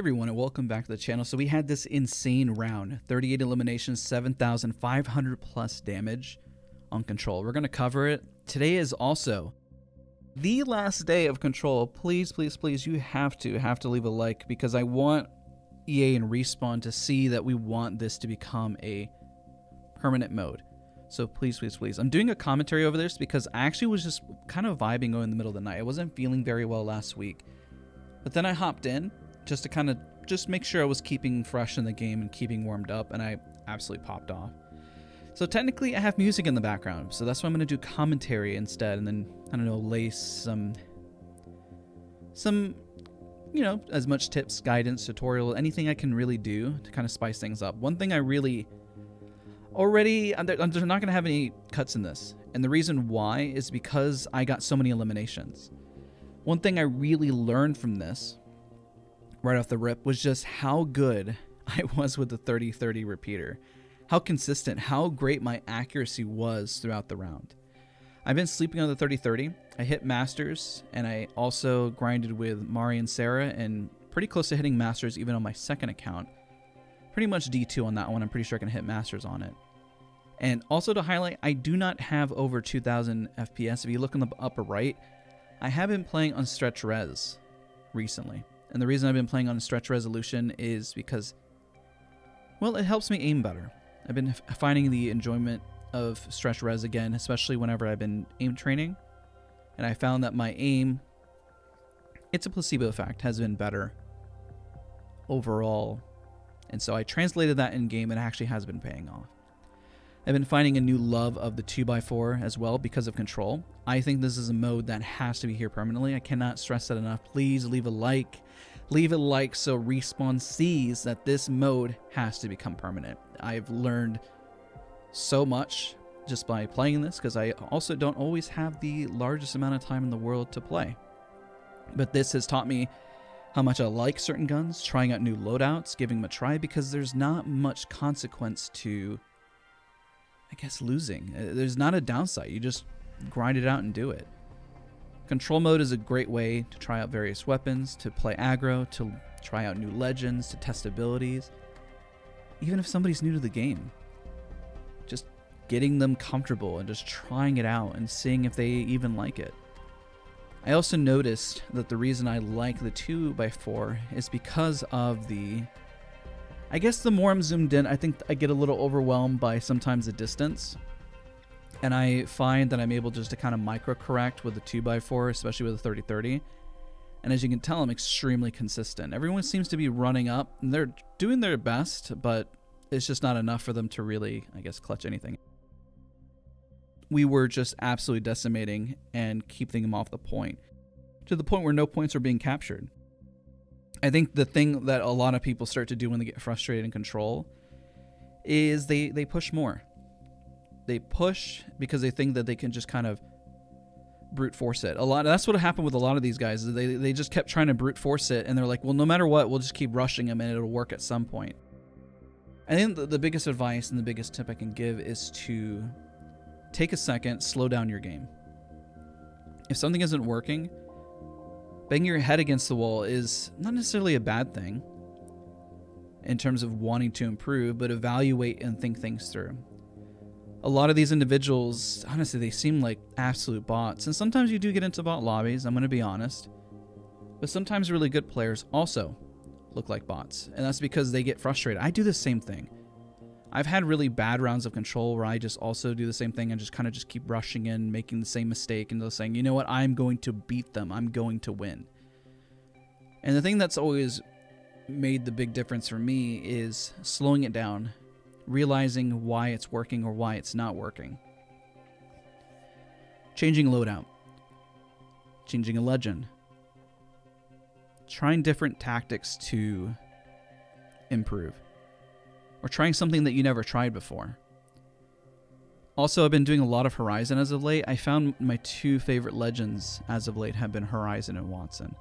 everyone, and welcome back to the channel. So we had this insane round, 38 eliminations, 7,500 plus damage on Control. We're going to cover it. Today is also the last day of Control. Please, please, please, you have to leave a like, because I want EA and Respawn to see that we want this to become a permanent mode. So please, please, please. I'm doing a commentary over this because I actually was just kind of vibing in the middle of the night. I wasn't feeling very well last week, but then I hopped in just to kind of just make sure I was keeping fresh in the game and keeping warmed up, and I absolutely popped off. So technically I have music in the background, so that's why I'm going to do commentary instead, and then, I don't know, lace some, you know, as much tips, guidance, tutorial, anything I can really do to kind of spice things up. One thing I really already, I'm not going to have any cuts in this, and the reason why is because I got so many eliminations. One thing I really learned from this right off the rip was just how good I was with the 30-30 repeater. How consistent, how great my accuracy was throughout the round. I've been sleeping on the 30-30. I hit Masters, and I also grinded with Mari and Sarah, and pretty close to hitting Masters even on my second account. Pretty much D2 on that one. I'm pretty sure I can hit Masters on it. And also to highlight, I do not have over 2,000 FPS. If you look in the upper right, I have been playing on stretch res recently. And the reason I've been playing on stretch resolution is because, well, it helps me aim better. I've been finding the enjoyment of stretch res again, especially whenever I've been aim training. And I found that my aim, it's a placebo effect, has been better overall. And so I translated that in game, and it actually has been paying off. I've been finding a new love of the 2x4 as well because of Control. I think this is a mode that has to be here permanently. I cannot stress that enough. Please leave a like. Leave a like so Respawn sees that this mode has to become permanent. I've learned so much just by playing this, because I also don't always have the largest amount of time in the world to play. But this has taught me how much I like certain guns, trying out new loadouts, giving them a try, because there's not much consequence to, I guess, losing. There's not a downside. You just grind it out and do it. Control mode is a great way to try out various weapons, to play aggro, to try out new legends, to test abilities. Even if somebody's new to the game, just getting them comfortable and just trying it out and seeing if they even like it. I also noticed that the reason I like the 2x4 is because of the, I guess the more I'm zoomed in, I think I get a little overwhelmed by sometimes the distance. And I find that I'm able just to kind of micro-correct with the 2x4, especially with the 30-30. And as you can tell, I'm extremely consistent. Everyone seems to be running up, and they're doing their best, but it's just not enough for them to really, I guess, clutch anything. We were just absolutely decimating and keeping them off the point, to the point where no points are being captured. I think the thing that a lot of people start to do when they get frustrated in Control is they push more. They push because they think that they can just kind of brute force it. A lot. That's what happened with a lot of these guys. They just kept trying to brute force it, and they're like, well, no matter what, we'll just keep rushing them, and it'll work at some point. I think the biggest advice and the biggest tip I can give is to take a second, slow down your game. If something isn't working, banging your head against the wall is not necessarily a bad thing in terms of wanting to improve, but evaluate and think things through. A lot of these individuals, honestly, they seem like absolute bots. And sometimes you do get into bot lobbies, I'm going to be honest. But sometimes really good players also look like bots. And that's because they get frustrated. I do the same thing. I've had really bad rounds of Control where I just also do the same thing and just kind of just keep rushing in, making the same mistake, and they're saying, you know what, I'm going to beat them. I'm going to win. And the thing that's always made the big difference for me is slowing it down, realizing why it's working or why it's not working. Changing loadout. Changing a legend. Trying different tactics to improve. Or trying something that you never tried before. Also, I've been doing a lot of Horizon as of late. I found my two favorite legends as of late have been Horizon and Watson.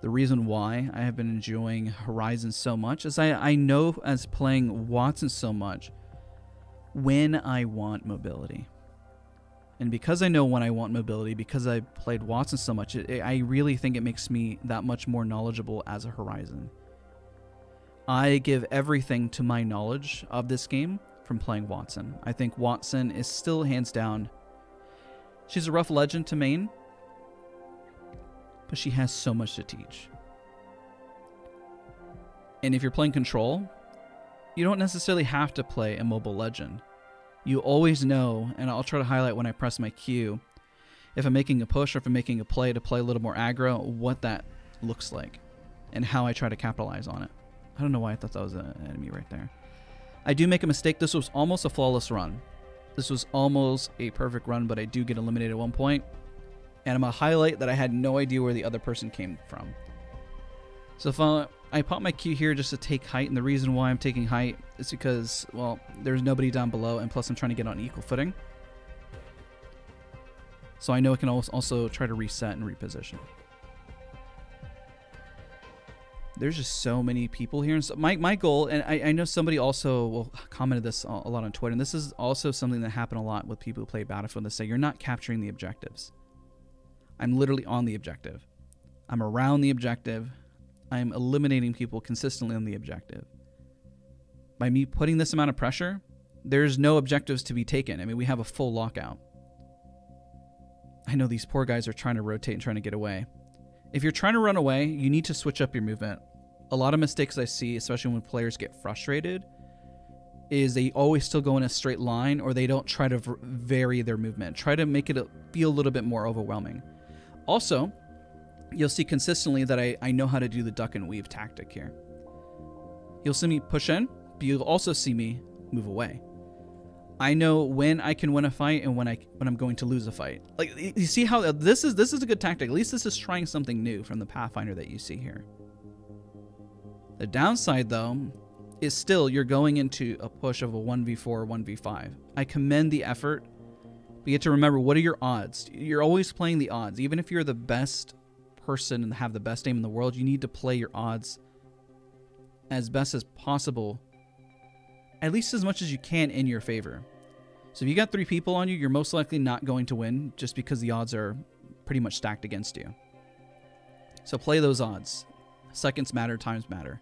The reason why I have been enjoying Horizon so much is I know as playing Watson so much when I want mobility. And because I know when I want mobility, because I played Watson so much, I really think it makes me that much more knowledgeable as a Horizon. I give everything to my knowledge of this game from playing Watson. I think Watson is still hands down. She's a rough legend to main, but she has so much to teach. And if you're playing Control, you don't necessarily have to play a mobile legend. You always know, and I'll try to highlight when I press my Q, if I'm making a push or if I'm making a play to play a little more aggro, what that looks like and how I try to capitalize on it. I don't know why I thought that was an enemy right there. I do make a mistake. This was almost a flawless run. This was almost a perfect run, but I do get eliminated at one point. And I'm going to highlight that I had no idea where the other person came from. So if I pop my Q here just to take height, and the reason why I'm taking height is because, well, there's nobody down below, and plus I'm trying to get on equal footing. So I know I can also try to reset and reposition. There's just so many people here. And so my goal, and I know somebody also commented this a lot on Twitter, and this is also something that happened a lot with people who play Battlefield. They say, you're not capturing the objectives. I'm literally on the objective. I'm around the objective. I'm eliminating people consistently on the objective. By me putting this amount of pressure, there's no objectives to be taken. I mean, we have a full lockout. I know these poor guys are trying to rotate and trying to get away. If you're trying to run away, you need to switch up your movement. A lot of mistakes I see, especially when players get frustrated, is they always still go in a straight line, or they don't try to vary their movement. Try to make it feel a little bit more overwhelming. Also, you'll see consistently that I know how to do the duck and weave tactic here. You'll see me push in, but you'll also see me move away. I know when I can win a fight and when I'm going to lose a fight. Like, you see how this is a good tactic. At least this is trying something new from the Pathfinder that you see here. The downside, though, is still you're going into a push of a 1v4 or 1v5. I commend the effort, but you have to remember, what are your odds? You're always playing the odds. Even if you're the best person and have the best aim in the world, you need to play your odds as best as possible, at least as much as you can, in your favor. So if you got 3 people on you, you're most likely not going to win, just because the odds are pretty much stacked against you. So play those odds. Seconds matter, times matter.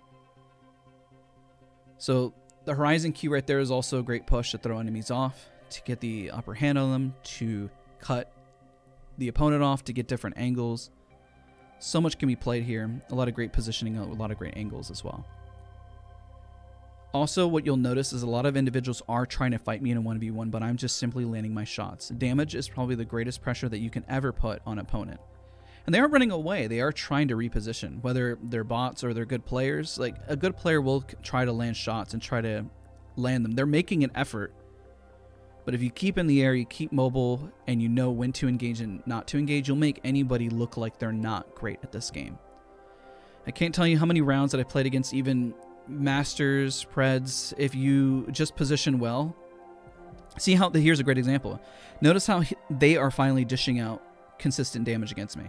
So the Horizon Q right there is also a great push to throw enemies off, to get the upper hand on them, to cut the opponent off, to get different angles. So much can be played here. A lot of great positioning, a lot of great angles as well. Also, what you'll notice is a lot of individuals are trying to fight me in a 1v1, but I'm just simply landing my shots. Damage is probably the greatest pressure that you can ever put on an opponent. And they aren't running away. They are trying to reposition, whether they're bots or they're good players. Like, a good player will try to land shots and try to land them. They're making an effort. But if you keep in the air, you keep mobile, and you know when to engage and not to engage, you'll make anybody look like they're not great at this game. I can't tell you how many rounds that I played against even masters, preds. If you just position well, see how, here's a great example. Notice how they are finally dishing out consistent damage against me.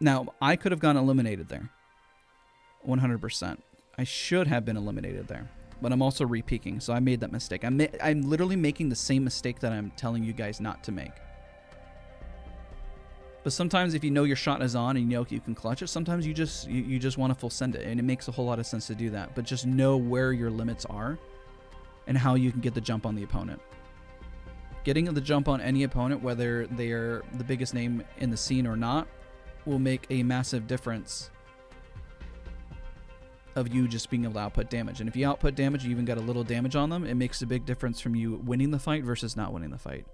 Now, I could have gone eliminated there, 100%. I should have been eliminated there. But I'm also re-peaking, so I made that mistake. I'm literally making the same mistake that I'm telling you guys not to make. But sometimes if you know your shot is on and you know you can clutch it, sometimes you just want to full send it, and it makes a whole lot of sense to do that. But just know where your limits are and how you can get the jump on the opponent. Getting the jump on any opponent, whether they're the biggest name in the scene or not, will make a massive difference of you just being able to output damage. And if you output damage, you even got a little damage on them, it makes a big difference from you winning the fight versus not winning the fight.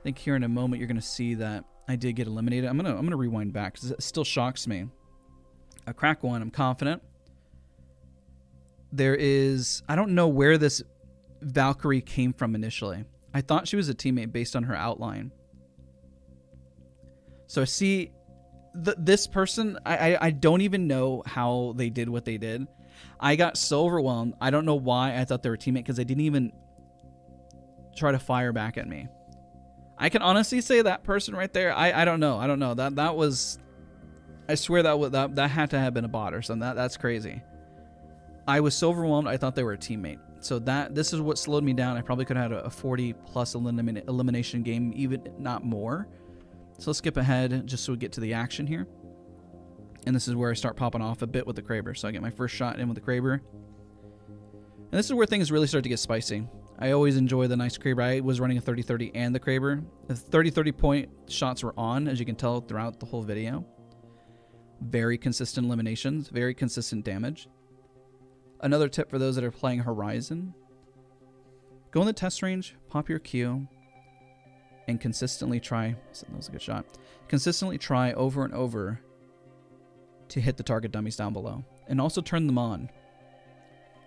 I think here in a moment you're going to see that I did get eliminated. I'm going to rewind back because it still shocks me. I crack one, I'm confident. There is, I don't know where this Valkyrie came from initially. I thought she was a teammate based on her outline. So I see this person, I don't even know how they did what they did. I got so overwhelmed. I don't know why I thought they were a teammate, because they didn't even try to fire back at me. I can honestly say that person right there, I don't know. I don't know. That was, I swear that had to have been a bot or something. That's crazy. I was so overwhelmed. I thought they were a teammate. So this is what slowed me down. I probably could have had a 40-plus elimination game, even not more. So let's skip ahead just so we get to the action here. And this is where I start popping off a bit with the Kraber. So I get my first shot in with the Kraber. And this is where things really start to get spicy. I always enjoy the nice Kraber. I was running a 30-30 and the Kraber. The 30-30 point shots were on, as you can tell, throughout the whole video. Very consistent eliminations, very consistent damage. Another tip for those that are playing Horizon: go in the test range, pop your Q, and consistently try. That was a good shot. Consistently try over and over to hit the target dummies down below, and also turn them on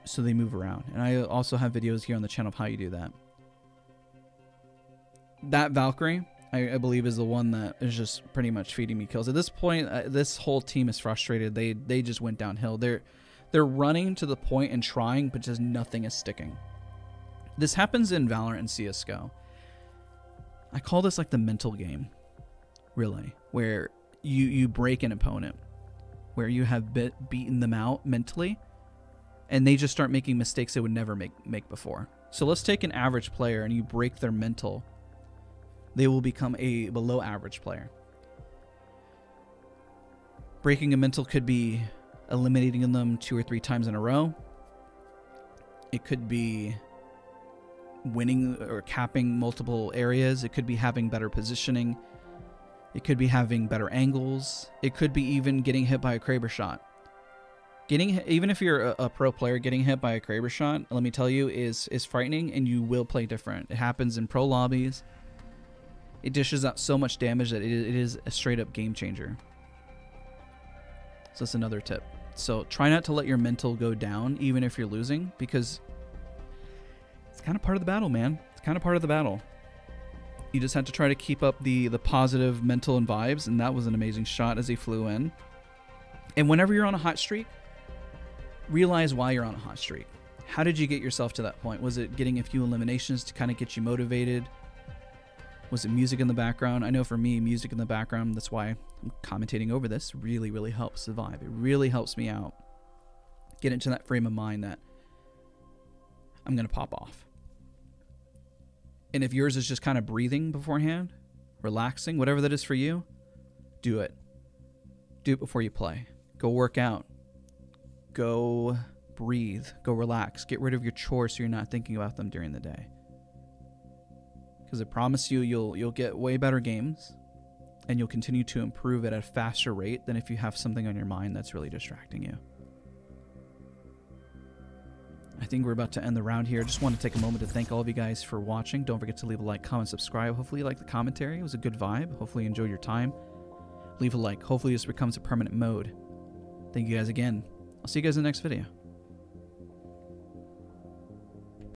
so they move around. And I also have videos here on the channel of how you do that. That Valkyrie, I believe, is the one that is just pretty much feeding me kills. At this point, this whole team is frustrated. They just went downhill. They're running to the point and trying, but just nothing is sticking. This happens in Valorant and CSGO. I call this like the mental game, really, where you break an opponent, where you have beaten them out mentally, and they just start making mistakes they would never make before. So let's take an average player and you break their mental. They will become a below average player. Breaking a mental could be eliminating them 2 or 3 times in a row. It could be winning or capping multiple areas. It could be having better positioning. It could be having better angles. It could be even getting hit by a Kraber shot. Even if you're a pro player, getting hit by a Kraber shot, let me tell you, is frightening, and you will play different. It happens in pro lobbies. It dishes out so much damage that it is a straight up game changer. So that's another tip. So try not to let your mental go down, even if you're losing, because it's kind of part of the battle, man. It's kind of part of the battle. You just have to try to keep up the positive mental and vibes, and that was an amazing shot as he flew in. And whenever you're on a hot streak, realize why you're on a hot streak. How did you get yourself to that point? Was it getting a few eliminations to kind of get you motivated? Was it music in the background? I know for me, music in the background, that's why I'm commentating over this, really, really helps the vibe. It really helps me out. Get into that frame of mind that I'm going to pop off. And if yours is just kind of breathing beforehand, relaxing, whatever that is for you, do it. Do it before you play. Go work out. Go breathe. Go relax. Get rid of your chores so you're not thinking about them during the day. Because I promise you, you'll get way better games, and you'll continue to improve at a faster rate than if you have something on your mind that's really distracting you. I think we're about to end the round here. I just want to take a moment to thank all of you guys for watching. Don't forget to leave a like, comment, subscribe. Hopefully you liked the commentary. It was a good vibe. Hopefully you enjoyed your time. Leave a like. Hopefully this becomes a permanent mode. Thank you guys again. I'll see you guys in the next video.